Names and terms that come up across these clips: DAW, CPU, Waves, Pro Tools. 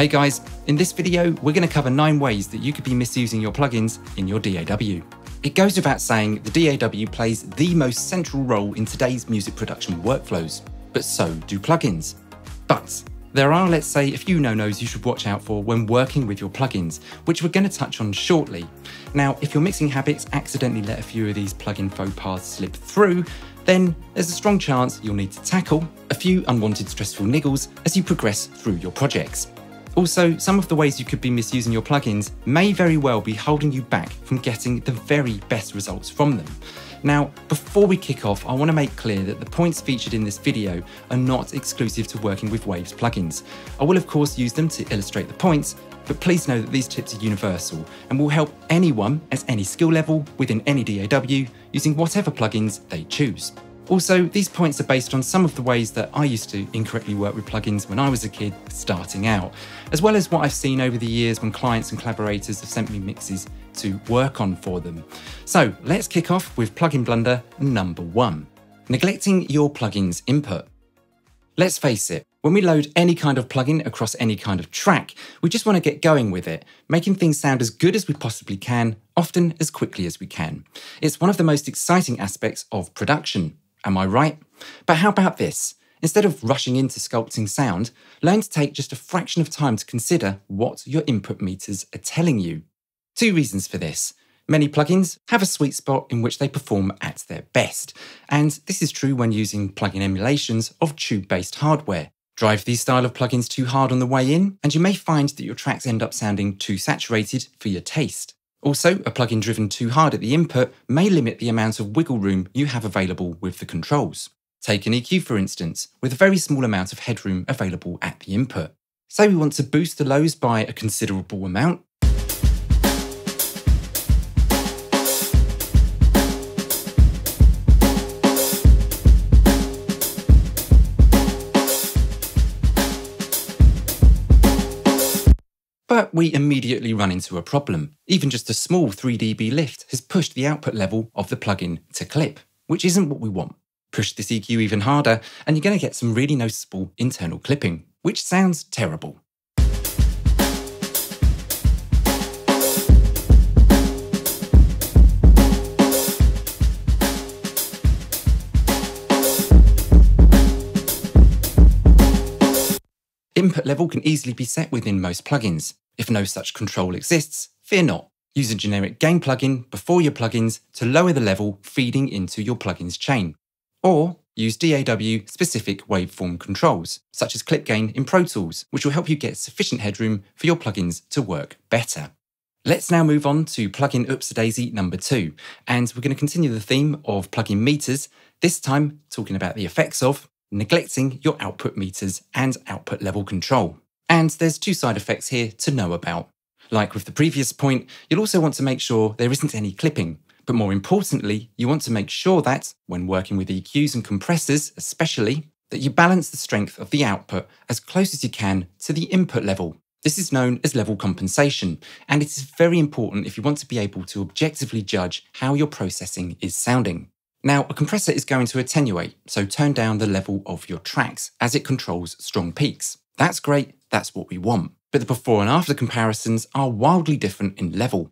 Hey guys, in this video, we're going to cover 9 ways that you could be misusing your plugins in your DAW. It goes without saying, the DAW plays the most central role in today's music production workflows, but so do plugins. But there are, let's say, a few no-nos you should watch out for when working with your plugins, which we're going to touch on shortly. Now, if your mixing habits accidentally let a few of these plugin faux pas slip through, then there's a strong chance you'll need to tackle a few unwanted stressful niggles as you progress through your projects. Also, some of the ways you could be misusing your plugins may very well be holding you back from getting the very best results from them. Now, before we kick off, I want to make clear that the points featured in this video are not exclusive to working with Waves plugins. I will of course use them to illustrate the points, but please know that these tips are universal and will help anyone at any skill level within any DAW using whatever plugins they choose. Also, these points are based on some of the ways that I used to incorrectly work with plugins when I was a kid starting out, as well as what I've seen over the years when clients and collaborators have sent me mixes to work on for them. So let's kick off with plugin blunder number 1. Neglecting your plugin's input. Let's face it, when we load any kind of plugin across any kind of track, we just want to get going with it, making things sound as good as we possibly can, often as quickly as we can. It's one of the most exciting aspects of production. Am I right? But how about this? Instead of rushing into sculpting sound, learn to take just a fraction of time to consider what your input meters are telling you. 2 reasons for this. Many plugins have a sweet spot in which they perform at their best, and this is true when using plugin emulations of tube-based hardware. Drive these style of plugins too hard on the way in, and you may find that your tracks end up sounding too saturated for your taste. Also, a plugin driven too hard at the input may limit the amount of wiggle room you have available with the controls. Take an EQ, for instance, with a very small amount of headroom available at the input. Say we want to boost the lows by a considerable amount, but we immediately run into a problem. Even just a small 3 dB lift has pushed the output level of the plugin to clip, which isn't what we want. Push this EQ even harder, and you're going to get some really noticeable internal clipping, which sounds terrible. Input level can easily be set within most plugins. If no such control exists, fear not. Use a generic gain plugin before your plugins to lower the level feeding into your plugin's chain. Or use DAW-specific waveform controls, such as clip gain in Pro Tools, which will help you get sufficient headroom for your plugins to work better. Let's now move on to plugin oopsie-daisy number 2, and we're going to continue the theme of plugin meters, this time talking about the effects of neglecting your output meters and output level control. And there's 2 side effects here to know about. Like with the previous point, you'll also want to make sure there isn't any clipping, but more importantly, you want to make sure that, when working with EQs and compressors especially, that you balance the strength of the output as close as you can to the input level. This is known as level compensation, and it is very important if you want to be able to objectively judge how your processing is sounding. Now, a compressor is going to attenuate, so turn down the level of your tracks as it controls strong peaks. That's great, that's what we want. But the before and after comparisons are wildly different in level.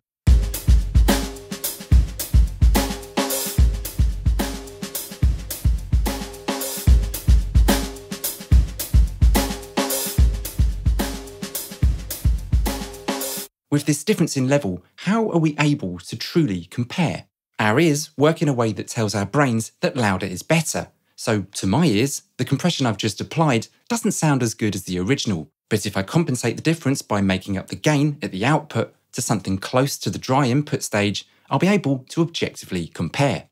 With this difference in level, how are we able to truly compare? Our ears work in a way that tells our brains that louder is better. So to my ears, the compression I've just applied doesn't sound as good as the original. But if I compensate the difference by making up the gain at the output to something close to the dry input stage, I'll be able to objectively compare.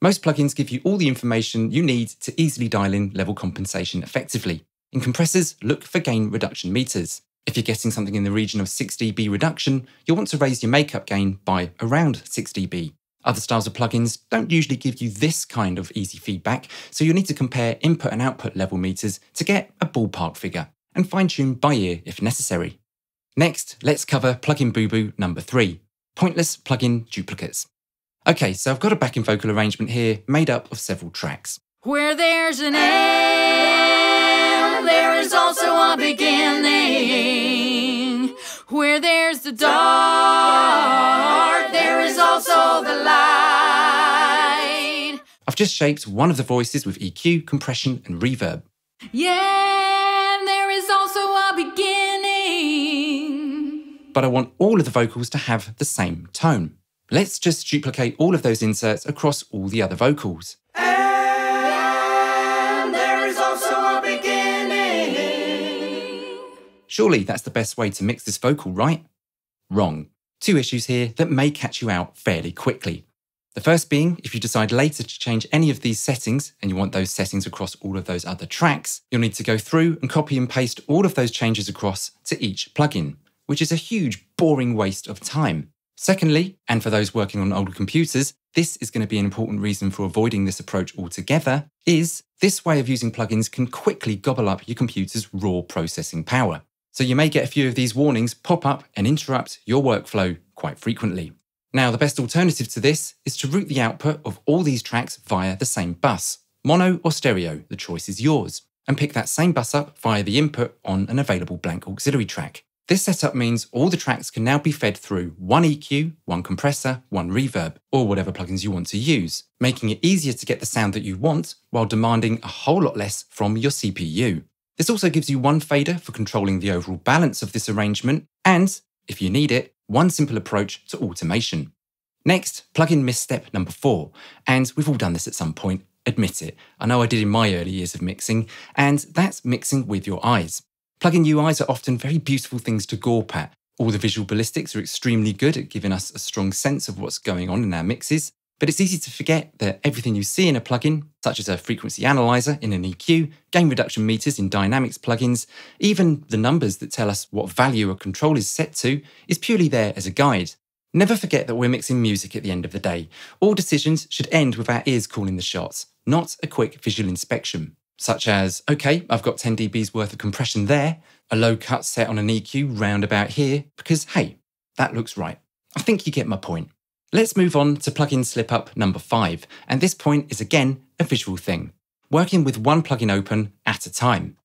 Most plugins give you all the information you need to easily dial in level compensation effectively. In compressors, look for gain reduction meters. If you're getting something in the region of 6 dB reduction, you'll want to raise your makeup gain by around 6 dB. Other styles of plugins don't usually give you this kind of easy feedback, so you'll need to compare input and output level meters to get a ballpark figure, and fine-tune by ear if necessary. Next, let's cover plugin boo-boo number 3, pointless plugin duplicates. Okay, so I've got a backing vocal arrangement here made up of several tracks. Where there's an end, there is also a beginning. Where there's the dark, there is also the light. I've just shaped one of the voices with EQ, compression and reverb. Yeah, there is also a beginning. But I want all of the vocals to have the same tone. Let's just duplicate all of those inserts across all the other vocals. And there is also a beginning. Surely that's the best way to mix this vocal, right? Wrong. Two issues here that may catch you out fairly quickly. The first being, if you decide later to change any of these settings, and you want those settings across all of those other tracks, you'll need to go through and copy and paste all of those changes across to each plugin, which is a huge, boring waste of time. Secondly, and for those working on older computers, this is going to be an important reason for avoiding this approach altogether, is this way of using plugins can quickly gobble up your computer's raw processing power. So you may get a few of these warnings pop up and interrupt your workflow quite frequently. Now, the best alternative to this is to route the output of all these tracks via the same bus, mono or stereo, the choice is yours, and pick that same bus up via the input on an available blank auxiliary track. This setup means all the tracks can now be fed through one EQ, one compressor, one reverb, or whatever plugins you want to use, making it easier to get the sound that you want while demanding a whole lot less from your CPU. This also gives you one fader for controlling the overall balance of this arrangement and, if you need it, one simple approach to automation. Next, plugin misstep number 4, and we've all done this at some point, admit it. I know I did in my early years of mixing, and that's mixing with your eyes. Plugin UIs are often very beautiful things to gawp at. All the visual ballistics are extremely good at giving us a strong sense of what's going on in our mixes, but it's easy to forget that everything you see in a plugin, such as a frequency analyzer in an EQ, gain reduction meters in dynamics plugins, even the numbers that tell us what value a control is set to, is purely there as a guide. Never forget that we're mixing music at the end of the day. All decisions should end with our ears calling the shots, not a quick visual inspection. Such as, okay, I've got 10 dBs worth of compression there, a low cut set on an EQ round about here, because hey, that looks right. I think you get my point. Let's move on to plugin slip up number 5, and this point is again a visual thing, working with one plugin open at a time.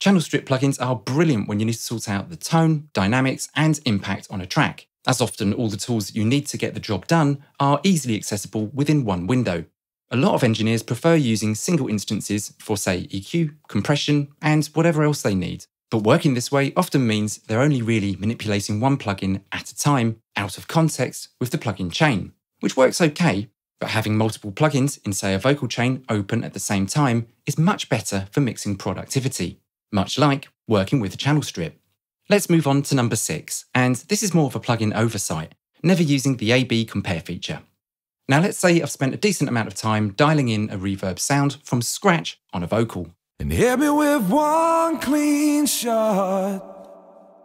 Channel strip plugins are brilliant when you need to sort out the tone, dynamics, and impact on a track, as often all the tools that you need to get the job done are easily accessible within one window. A lot of engineers prefer using single instances for, say, EQ, compression, and whatever else they need. But working this way often means they're only really manipulating one plugin at a time, out of context with the plugin chain, which works okay, but having multiple plugins in, say, a vocal chain open at the same time is much better for mixing productivity, much like working with a channel strip. Let's move on to number 6, and this is more of a plugin oversight, never using the A/B compare feature. Now let's say I've spent a decent amount of time dialing in a reverb sound from scratch on a vocal. And hit me with one clean shot.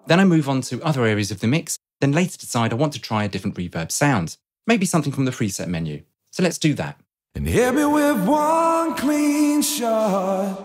Then I move on to other areas of the mix, then later decide I want to try a different reverb sound, maybe something from the preset menu. So let's do that. And hit me with one clean shot.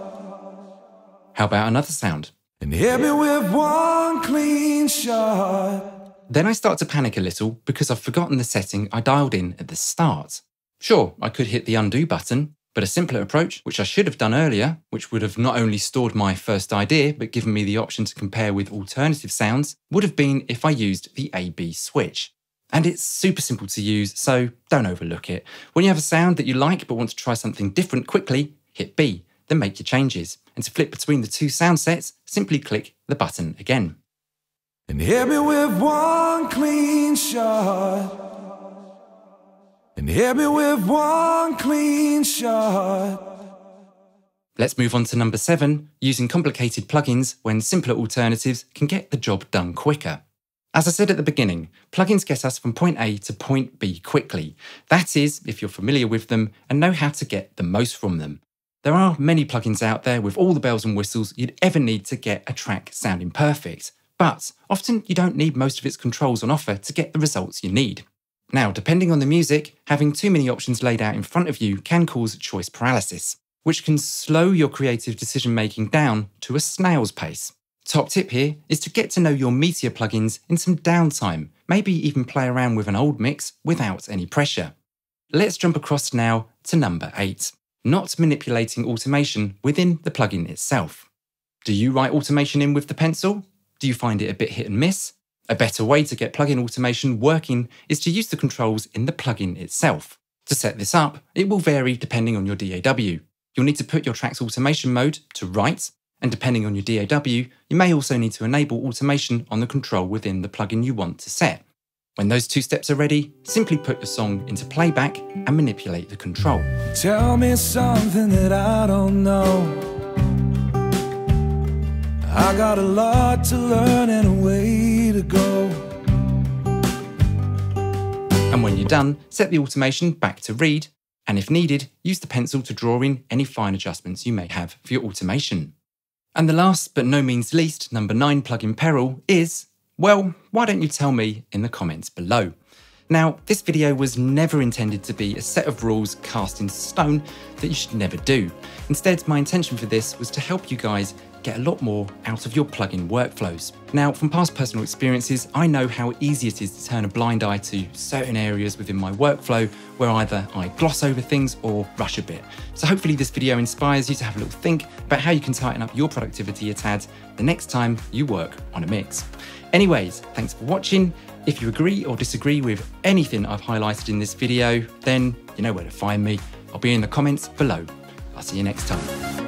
How about another sound? And hit me with one clean shot. Then I start to panic a little because I've forgotten the setting I dialed in at the start. Sure, I could hit the undo button, but a simpler approach, which I should have done earlier, which would have not only stored my first idea, but given me the option to compare with alternative sounds, would have been if I used the A/B switch. And it's super simple to use, so don't overlook it. When you have a sound that you like but want to try something different quickly, hit B, then make your changes. And to flip between the two sound sets, simply click the button again. And hit me with one clean shot. And hit me with one clean shot. Let's move on to number 7, using complicated plugins when simpler alternatives can get the job done quicker. As I said at the beginning, plugins get us from point A to point B quickly. That is, if you're familiar with them and know how to get the most from them. There are many plugins out there with all the bells and whistles you'd ever need to get a track sounding perfect. But often you don't need most of its controls on offer to get the results you need. Now, depending on the music, having too many options laid out in front of you can cause choice paralysis, which can slow your creative decision-making down to a snail's pace. Top tip here is to get to know your Meteor plugins in some downtime, maybe even play around with an old mix without any pressure. Let's jump across now to number 8, not manipulating automation within the plugin itself. Do you write automation in with the pencil? Do you find it a bit hit and miss? A better way to get plugin automation working is to use the controls in the plugin itself. To set this up, it will vary depending on your DAW. You'll need to put your track's automation mode to right, and depending on your DAW, you may also need to enable automation on the control within the plugin you want to set. When those two steps are ready, simply put your song into playback and manipulate the control. Tell me something that I don't know. I got a lot to learn and a way to go. And when you're done, set the automation back to read, and if needed, use the pencil to draw in any fine adjustments you may have for your automation. And the last but no means least, number 9 plugin peril is, well, why don't you tell me in the comments below? Now, this video was never intended to be a set of rules cast in stone that you should never do. Instead, my intention for this was to help you guys get a lot more out of your plugin workflows. Now, from past personal experiences, I know how easy it is to turn a blind eye to certain areas within my workflow where either I gloss over things or rush a bit. So hopefully this video inspires you to have a little think about how you can tighten up your productivity a tad the next time you work on a mix. Anyways, thanks for watching. If you agree or disagree with anything I've highlighted in this video, then you know where to find me. I'll be in the comments below. I'll see you next time.